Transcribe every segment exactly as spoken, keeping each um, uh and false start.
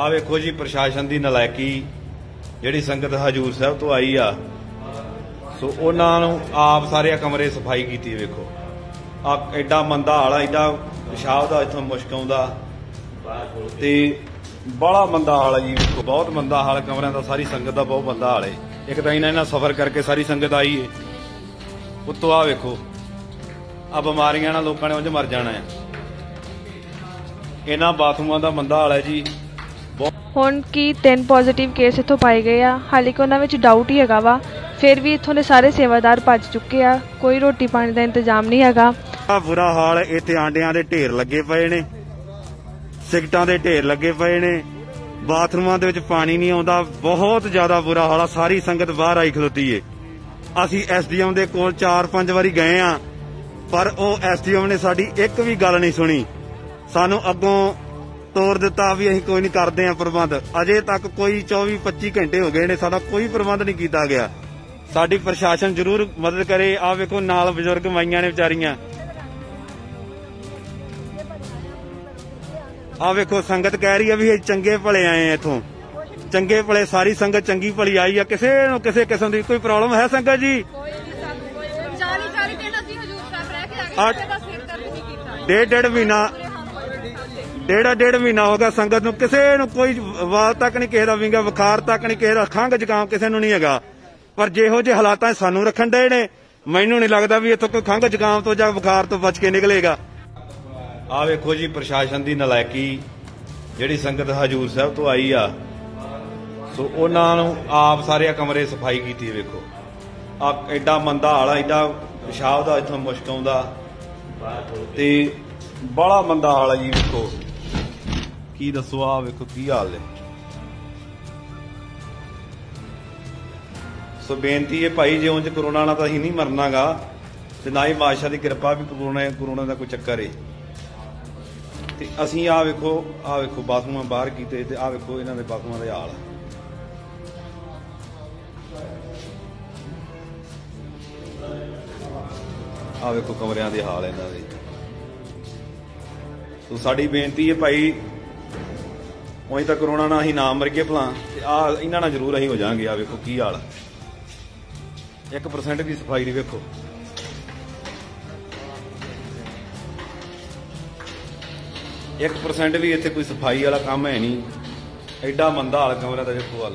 आ वेखो जी प्रशासन की नलायकी जिहड़ी संगत हजूर साहब तो आई आ। सो उन्होंने आप सारे कमरे सफाई की वेखो एडा मंदा आला एडा पेशाब का इथों मुश्क आउंदा ते बड़ा मंदा हाल जी, बहुत मंदा हाल कमरों का, सारी संगत का बहुत मंदा हाल है। एक तो इन्हें सफर करके सारी संगत आई है, उत्तों आ वेखो आ बीमारियां लोगों ने उंज मर जाना है। इन्होंने बाथरूमों का मंदा हाल है जी। हुण की तीन पॉजिटिव केस इत्थों पाए गए आ, हालांकि उन्हां विच डाउट ही हैगा वा, फिर भी इत्थों दे सारे सेवादार भज चुके आ, कोई रोटी पानी का इंतजाम नहीं हैगा। बुरा हाल इत्थे आंडियां दे ढेर लगे पए ने, सिगटां दे ढेर लगे पए ने, बाथरूमां दे विच पानी नहीं आउंदा, बहुत ज्यादा बुरा हाल। सारी संगत बाहर आई खलोती है। असीं एसडीएम दे कोल चार पंज वारी गए आ, पर ओह एसडीएम ने साडी एक भी गल नहीं सुनी, सानू अगों तोड़ दिता भी असीं कोई नहीं करदे आ प्रबंध। अजे तक कोई चौबी पच्ची घंटे हो गए ने, साडा कोई प्रबंध नहीं कीता गया। साडी प्रशासन जरूर मदद करे। आ वेखो नाल बजुर्ग माइयां ने विचारियां, आ वेखो संगत कह रही है भी चंगे भले आए हैं इथों, चंगे भले सारी संगत चंगी भली आई है, किसी नूं किसी किस्म दी कोई प्रॉब्लम है संगत जी? डेढ़ डेढ़ महीना डेढ़ा डेढ़ महीना हो गया संगत नूं, किसी नूं कोई वाल तक नहीं, किसी का विंगा बुखार तक नहीं, किसी का खंघ जुकाम किसी नूं नहीं हैगा। पर जिहो जे हालातां सानूं रखण दे ने, मैनूं नहीं लगता भी इथों कोई खंघ जुकाम तो जां बुखार तो बच के निकलेगा। आ वेखो जी प्रशासन की नलायकी जिहड़ी संगत हजूर साहब तो आई आ। सो उन्होंने आप सारे कमरे सफाई की वेखो एडा मंदा हाल एडा पेशाब का इथों मुश्क आउंदा ते बड़ा मंदा हाल जी। वेखो की दसो, आ वेखो की हाल है। सो बेनती है भाई, जे उंज कोरोना नाल तां असीं नहीं मरना गा ते ना ही बादशाह की कृपा भी कोरोना कोरोना का कोई चक्कर है। असीं आ वेखो आ वेखो बाथरूम बाहर कीते ते आ वेखो इन्हां दे बाथरूम दा हाल। आ वेखो कमरियां दे हाल इन्हां दे। तो साडी बेनती है भाई, उहीं तां कोरोना ना असीं ना मरगे भला ते आ इन्हां नाल जरूर असीं हो जावांगे। आ वेखो की हाल, एक परसेंट की सफाई नहीं। वेखो एक परसेंट भी इत्थे कोई सफाई वाला काम है नहीं, एडा मंदा हाल कमरा दा। देखो हाल।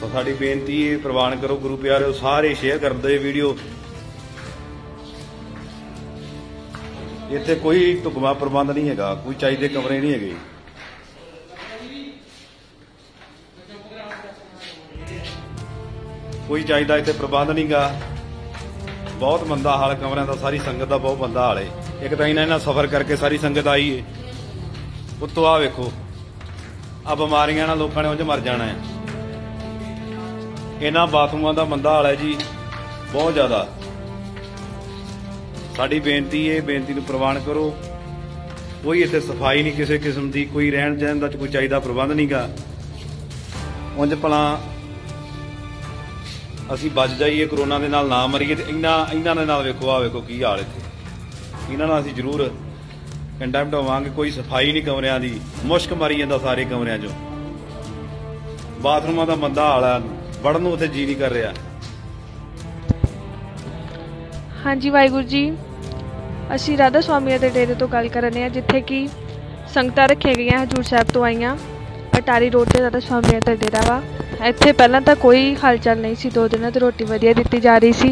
सो साडी बेनती है, प्रवान करो गुरु प्यारे, सारे शेयर कर दे वीडियो। इत्थे कोई ढुकवा प्रबंध नहीं हैगा, कोई चाहिदे कमरे नहीं हैगे। कोई चाहिदा इत्थे प्रबंध नहीं गा, बहुत मंदा हाल कमरों का, सारी संगत का बहुत मंदा हाल है। एक तो इन्हें सफर करके सारी संगत आई है, उत्तों आ वेखो आ बीमारियां लोगों ने उंज मर जाना है। इन्होंने बाथरूमों का मंदा हाल है जी, बहुत ज़्यादा। साड़ी बेनती है, बेनती को प्रवान करो, कोई इत्थे सफाई नहीं किसी किस्म की, कोई रहन सहन का कोई चाहिदा प्रबंध नहीं गा। उंज भला असीं बच जाइए कोरोना दे नाल, ना मरीए ते इन्ना इन्ना दे नाल। वेखो आ वेखो की हाल इत्थे। इन्हां नाल असीं जरूर कंडैम्ड होवांगे। कोई सफाई नहीं कमरियां दी, मुश्क मरी जांदा सारे कमरियां चों। बाथरूमां दा मंदा हाल आ, वड़न नूं उत्थे जी नहीं कर रिहा। हाँ जी वाहिगुरू जी, असीं राधा स्वामीਆਂ दे डेरे तो गल करने आ, जिथे कि संगतां रखिया गईयां हजूर साहब तो आईयां। अटारी रोड ते राधा स्वामीਆਂ दा डेरा वा। इत्थे पहलां तां कोई हलचल नहीं सी, दो दिनां तों रोटी वधिया दित्ती जा रही सी।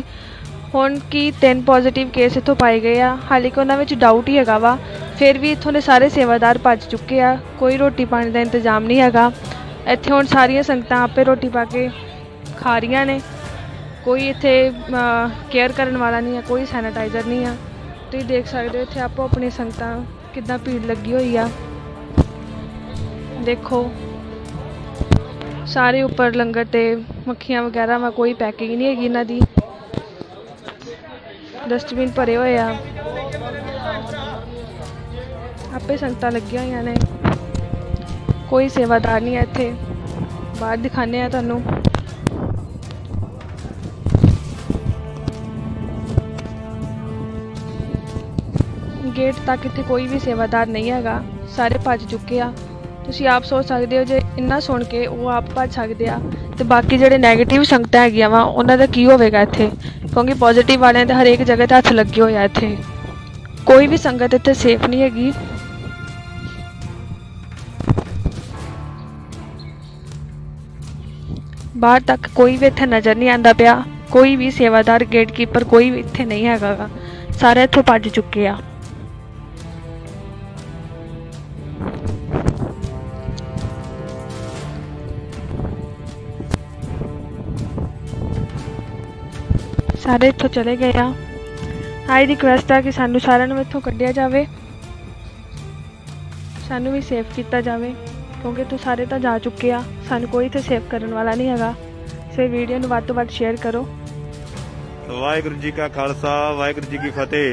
हुण की तीन पॉजिटिव केस इत्थों पाए गए आ, हालांकि उन्हां विच डाउट ही हैगा वा, फिर भी इत्थों दे सारे सेवादार भज चुके आ, कोई रोटी पानी दा इंतजाम नहीं हैगा। इत्थे हुण सारियां संगतां आपे रोटी पा के खा रहीआं ने, कोई इत्थे केयर करन वाला नहीं है, कोई सैनिटाइजर नहीं है। तुसीं देख सकदे हो इत्थे आपो अपनी संगतां किद्दां भीड़ लगी होई आ। देखो सारे उपर लंगर ते मक्खियां वगैरह वा, कोई पैकिंग नहीं हैगी इन्हां दी, डस्टबिन भरे होए आ, आपे संगतां लगियां होईयां ने, कोई सेवादार नहीं है इत्थे। बाहर दिखाने आ तुहानू। गेट तक इत्थे कोई भी सेवादार नहीं हैगा, सारे भज चुके आ। तुसीं आप सोच सकदे हो जे इन्ना सुन के वो आप भज सकदे आ ते बाकी जिहड़े नैगेटिव संगतां हैगियां वा उन्हां दा की होवेगा इत्थे, क्योंकि पॉजिटिव वालेयां दे हरेक जगह ते हत्थ लगे होया। इत्थे कोई भी संगत इत्थे सेफ नहीं हैगी। बाहर तक कोई भी इत्थे नज़र नहीं आंदा पिया, कोई भी सेवादार गेटकीपर कोई भी इत्थे नहीं हैगा, सारे इत्थों भज चुके आ। सारे इत्थों चले गए आ। आई रिक्वेस्ट है कि सानू सारे नूं इत्थों कड्ढिया जावे, सानू भी सेफ किया जावे, क्योंकि तू सारे तो जा चुके आ, सानू कोई इत्थे सेव करने वाला नहीं हैगा। सो वीडियो नूं वध तों वध शेयर करो। वाहेगुरू जी का खालसा, वाहेगुरू जी की फतेह।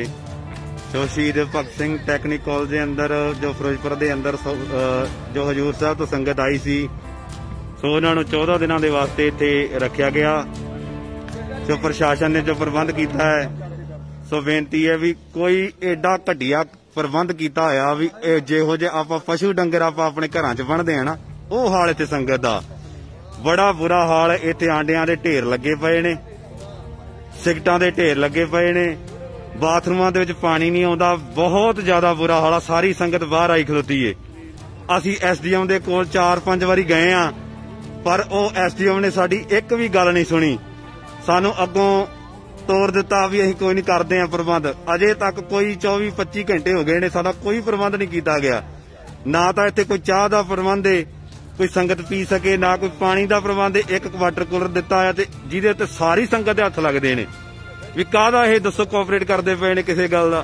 जो शहीद भगत सिंह टैक्निक कॉलेज के अंदर जो फिरोजपुर के अंदर जो हजूर साहब तो संगत आई सी, सो उन्होंने चौदह दिनों के वास्ते इत्थे रखा गया। जो प्रशासन ने जो प्रबंध किया है, सो बेनती है भी कोई एडा घटिया प्रबंध किया होया भी जिहो जे आप पशु डंगर आप अपने घरां च बन्नदे आ ना, ओह हाल इत्थे संगत दा बड़ा बुरा हाल। इत्थे आंडियां दे ढेर लगे पए ने, सिगटां दे ढेर लगे पए ने, बाथरूमां दे विच पानी नहीं आउंदा, बहुत ज्यादा बुरा हाल। सारी संगत बाहर आई खलोती है। असीं एसडीएम दे कोल चार पंज वारी गए आ, पर ओह एसडीएम ने साडी इक वी गल नहीं सुनी। सानू अगों तोर दिता भी असीं कोई नहीं करते हैं प्रबंध। अजे तक कोई चौबी पच्ची घंटे हो गए ने, साडा कोई प्रबंध नहीं किया गया। ना तो इत्थे कोई चाह का प्रबंध है कोई संगत पी सके, ना कोई पानी का प्रबंध है। एक वाटर कूलर दिता है जिहदे उत्ते सारी संगत हत्थ लगदे ने भी काहदा इह दसो कोऑपरेट करते पे ने किसी गल दा।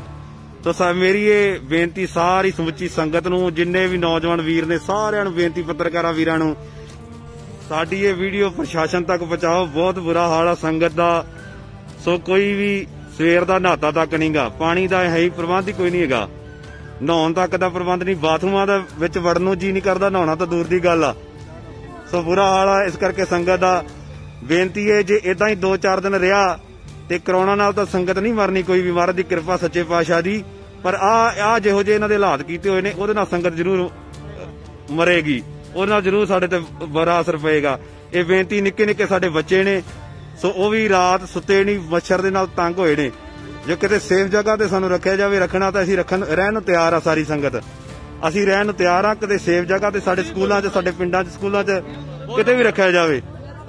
तो सा मेरी ये बेनती सारी समुची संगत नूं, जिन्ने भी नौजवान वीर ने सारिआं नूं बेनती, पत्रकारां वीरां नूं, साडी ये वीडियो प्रशासन तक पहुंचाओ। बहुत बुरा हाल आ संगत दा। सो कोई भी सवेर का नहाता तक नहीं गा, पानी का है ही प्रबंध ही कोई नहीं हैगा, नहाउण तक का प्रबंध नहीं, बाथरूमां दे विच वड़न नूं जी नहीं करदा, नहाउणा तां दूर दी गल आ। सो बुरा हाल आ। इस करके संगत दा बेनती है जे इदां ही दो चार दिन रहा ते करोना नाल तां संगत नहीं मरनी, कोई भी महाराज की कृपा सच्चे पातशाह दी। पर आ आ जिहो जे इन्हां दे हालात कीते होए ने उहदे नाल संगत जरूर मरेगी, उन्हें जरूर साढ़े ते बड़ा असर पेगा। ये बेनती निके निके साढ़े बच्चे ने, सो वह भी रात सुते नहीं, मच्छर दे नाल तंग होए ने। जो किते सेफ जगह ते सानू रखिया जावे, रखना तां असीं रखण रहण नूं तैयार आ। सारी संगत असीं रहण नूं तैयार आ। किते सेफ जगह ते साडे स्कूलां च, साडे पिंडां च, स्कूलां च किते भी रखिया जावे,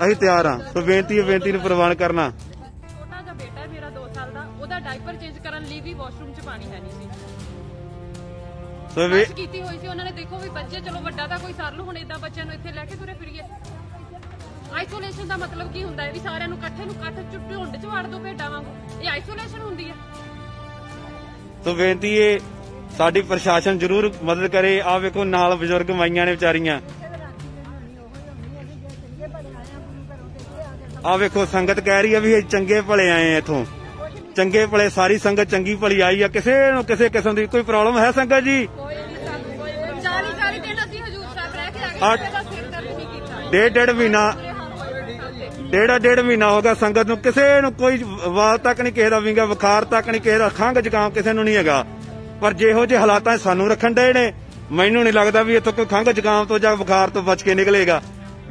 असीं तैयार आ। सो बेनती है, बेनती नूं प्रवान करना। छोटा जिहा बेटा है मेरा दो साल दा, ओहदा डायपर चेंज करन लई वी वाशरूम च पाणी है नहीं सी। तो बेनती है साडी प्रशासन जरूर मदद करे। आ वेखो नाल बजुर्ग माइयां ने बेचारियां, आ वेखो संगत कह रही है भी चंगे भले आए हैं इथों, चंगे भले सारी संगत चंगी भली आई है। किसी नूं किसी किस्म की कोई प्रॉब्लम है संगत जी? डेढ़ डेढ़ महीना डेढ़ डेढ़ महीना हो गया संगत नूं, किसी नूं कोई वाल तक नहीं, किसी का विंगा बुखार तक नहीं, किसी का खंघ जुकाम किसी नूं नहीं हैगा। पर जिहो जे हालातां सानूं रखण डे ने, मैनूं नहीं लगदा भी इत्थों कोई खंघ जुकाम तो जां बुखार तो बच के निकलेगा।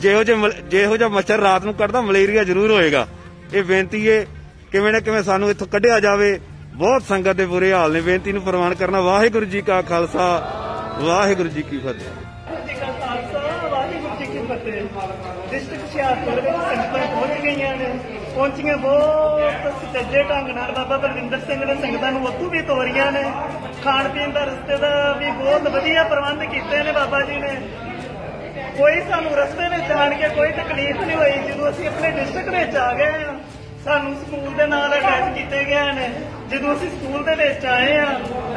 जिहो जे जिहो जिहा मच्छर रात नूं कढदा, मलेरिया जरूर होएगा। इह बेनती है किवें ना किवें सानूं इत्थों कढिया जावे। बहुत संगत दे बुरे हाल ने। बेनती नूं प्रवान करना। वाहिगुरू जी का खालसा, वाहिगुरू जी की फतेह। डिस्ट्रिक्ट हुशियारपुर संगतां पहुंच गईआं ने, पहुंचियां बहुत सच्चे ढंग नाल। बाबा बलविंदर सिंह ने संगतां नूं उत्थों भी तोरियां ने। खाण पीण दा रस्ते दा भी बहुत वधिया प्रबंध कीते ने बाबा जी ने। कोई सानूं रस्ते विच आण के कोई तकलीफ नहीं होई। जदों असीं अपने डिस्ट्रिक्ट विच आ गए हां, सानू स्कूल दे नाल अटैच कीते गए ने। जदों असीं स्कूल दे विच आए हां,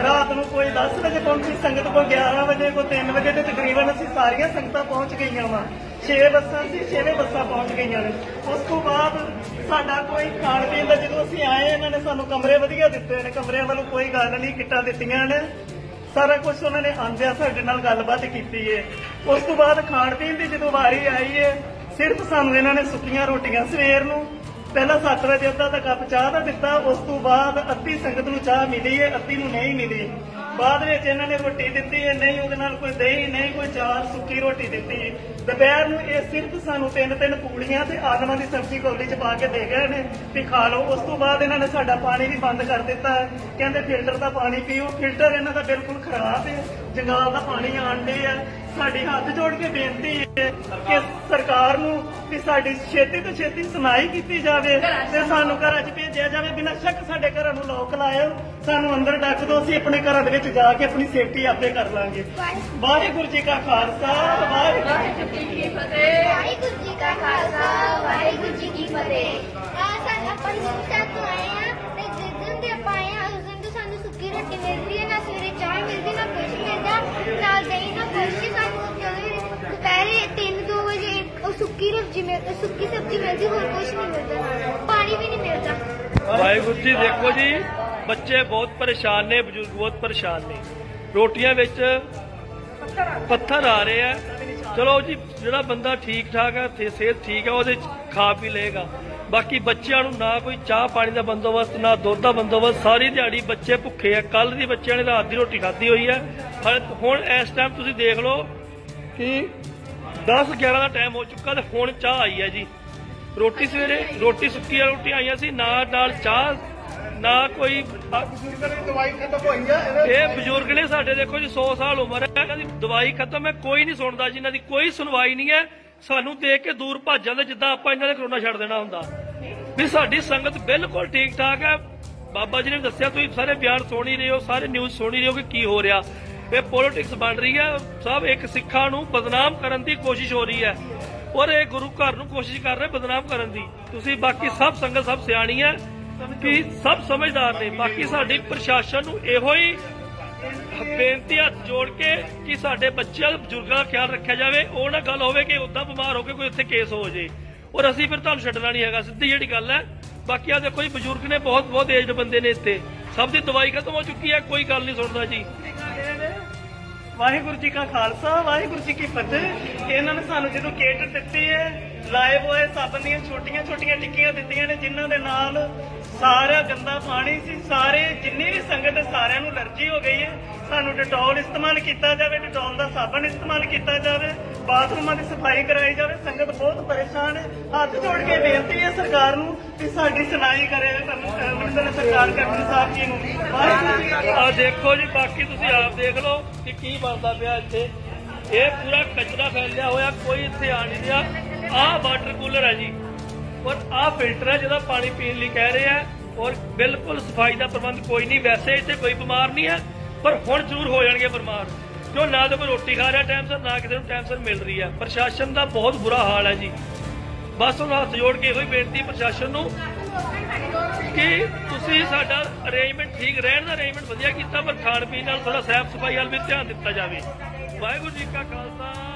रात नूं कोई दस बजे पहुंची संगत, कोई ग्यारह बजे, कोई तीन बजे ते तकरीबन असीं सारियां संगतां पहुंच गईआं वा। छे बस्सां सी, छेवें बस्सां पहुंच गईआं ने। उस तों बाद साडा कोई खाण पीण दा, जदों असीं आए इन्हां ने सानू कमरे वधिया दित्ते ने, कमरिਆਂ वालों कोई गल नहीं, किटां दित्तियां ने, सारा कुछ उन्हां ने आंदिआं साडे नाल गलबात कीती है। उस तों बाद खाण पीण दी जदों वारी आई है, सिर्फ सानू इन्हां ने सुक्कीआं रोटियां सवेर नूं पहला सातरा दे अद्धा कप चाह का दिता, उस तो बाद अद्धी संगत नूं चाह मिली है, अद्धी नूं नहीं मिली। बाद विच इन्हां ने रोटी दिती है, नहीं उहदे नाल कोई दही, नहीं कोई चार, सुक्की रोटी दिती। दोपहर नूं इह सिर्फ सानूं तीन तीन पूड़ियां ते आलमां दी सब्जी कौली च पा के दे गए ने भी खा लो। उस तो बाद इन्हां ने साडा पानी भी बंद कर दिता है, कहंदे फिल्टर का पानी पीओ। फिल्टर इन्हां दा बिल्कुल खराब है, जंगाल का पानी आंदे है। साडी हाथ जोड़ के बेनती है कि सरकार नूं कि साडी छेती तो छेती सुनाई की जाए, तो सानू घर च भेजा जाए। बिना शक साडे घरां नूं लॉक लाओ, सानू अंदर डक दो, असीं अपने घरां दे विच जा के अपनी सेफ्टी आपे कर लांगे। वाहिगुरू जी का खालसा, वाहिगुरू जी की फतेह। वाहिगुरू जी का खालसा, वाहिगुरू जी की फतेह। सुक्की रोटी मिलती है, ना सवेरे चाय मिलती, ना कुछ मिलता, ना दही, ना कुछ। दोपहरे तीन दो बजे सुक्की सब्जी सुक्की सब्जी मिलती, और कुछ नहीं मिलता, पानी भी नहीं मिलता। वाहिगुरु जी देखो जी, बच्चे बहुत परेशान ने, बुजुर्ग बहुत परेशान ने, रोटियां विच पत्थर आ रहे हैं। चलो जी, जो बंदा ठीक ठाक है, सेहत ठीक है, वो खा पी लेगा। बाकी बच्चों ना कोई चाह पानी का बंदोबस्त, ना दुध का बंदोबस्त, सारी दिहाड़ी बच्चे भुखे है। कल भी बच्चों ने रात की रोटी खाधी हुई है। हुण इस टाइम तुसीं देख लो कि दस ग्यारह का टाइम हो चुका तो हुण चाह आई है जी। रोटी सवेरे रोटी सुक्की रोटी आईयां सी, ना नाल चाह, ना कोई बजुर्ग ने साडे। देखो जी, सौ साल उम्र है, इन्हां दी दवाई खत्म है, कोई नहीं सुनता जी, इन्हां दी कोई सुनवाई नहीं है। सानू देख के दूर भज जाते, जिदा आपां इन्हां ने करोना छड्ड देना हुंदा। भी साडी संगत बिल्कुल ठीक ठाक है। बाबा जी ने दस्सिया, तुसीं सारे बयान सुन ही रहे हो, सारे न्यूज़ सुन ही रहे हो कि की हो रहा। ये पॉलिटिक्स बन रही है सब, एक सिखा नू बदनाम करने की कोशिश हो रही है, और ये गुरु घर नू कोशिश कर रहे बदनाम करने की। तुसीं बाकी सब संगत सब सियाणी है कि सब समझदार ने। बाकी साडी प्रशासन नू इहो ही बेनती हथ जोड़ के कि साडे बच्चों बजुर्गों का ख्याल रखा जाए। वो ना गल होवे कि उदा बीमार होकर कोई इत्थे केस हो जाए, और असीं फिर तुहानूं छड्डना नहीं हैगा, सीधी जिहड़ी गल है। बाकी आ देखो जी, बजुर्ग ने बहुत बहुत एजड बंदे ने इत्थे, सब की दवाई खत्म हो चुकी है, कोई गल नहीं सुनता जी। वाहिगुरू जी का खालसा, वाहिगुरू जी की फतेह। इन्हां ने सानू जो किट दिती है, लाए बॉय साबन दी छोटिया छोटिया टिक्कियां दित्तियां ने, जिन्हां दे नाल सारा गंदा पानी सी, सारे जिन्नी भी संगत सारिआं नूं एलर्जी हो गई है। सानू डिटॉल इस्तेमाल किया जाए, डिटॉल का साबन इस्तेमाल किया जाए, बाथरूमां की सफाई कराई जाए। संगत बहुत परेशान है, हाथ जोड़ के बेनती है सरकार नूं कि साडी सुनाई करे सरकार कैप्टन साहब जी नूं। आ देखो जी, बाकी तुसीं आप देख लो कि की बनता पिया। इत्थे यह पूरा कचरा फैलिया होया, कोई इत्थे आ नहीं रहा। आ वाटर कूलर है जी, और आ फिल्टर है जिहदा पानी पीने लई कह रहे हैं, और बिल्कुल सफाई का प्रबंध कोई नहीं। वैसे इत्थे कोई बीमार नहीं है, पर हुण जरूर हो जाएंगे बीमार, क्यों ना तो कोई रोटी खा रहा टाइम सिर, ना किसी टाइम सिर मिल रही है। प्रशासन का बहुत बुरा हाल है जी। बस हुण हथ जोड़ के इहो बेनती प्रशासन नूं कि तुसीं साडा अरेंजमेंट ठीक, रहन दा अरेंजमेंट वधिया कीता, पर खाण पीण नाल थोड़ा साफ सफाई वाल भी ध्यान दिता जाए। वाहिगुरू जी का खालसा।